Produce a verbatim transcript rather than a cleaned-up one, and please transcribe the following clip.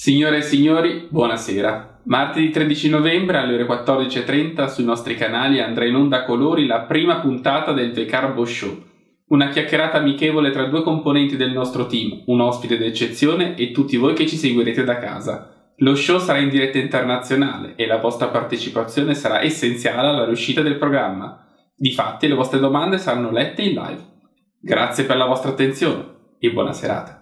Signore e signori, buonasera. Martedì tredici novembre alle ore quattordici e trenta sui nostri canali andrà in onda a colori la prima puntata del The Carbo Show, una chiacchierata amichevole tra due componenti del nostro team, un ospite d'eccezione e tutti voi che ci seguirete da casa. Lo show sarà in diretta internazionale e la vostra partecipazione sarà essenziale alla riuscita del programma. Difatti, le vostre domande saranno lette in live. Grazie per la vostra attenzione e buona serata.